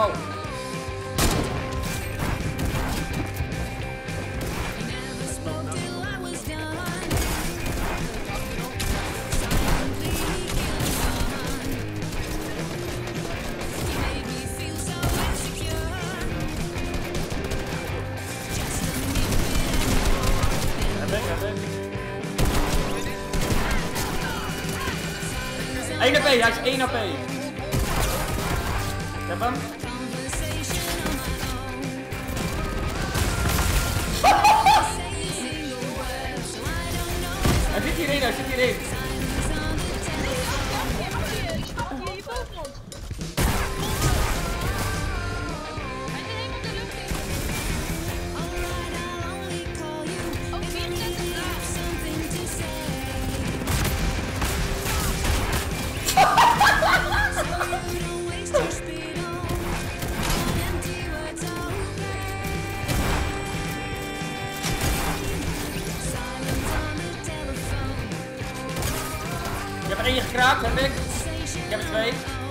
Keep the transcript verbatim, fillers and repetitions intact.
out. één A P, hij is één A P. Ik heb hem. Hij zit hierin, hij zit hierin. Ik heb er één gekraakt, heb ik. Ik heb er twee.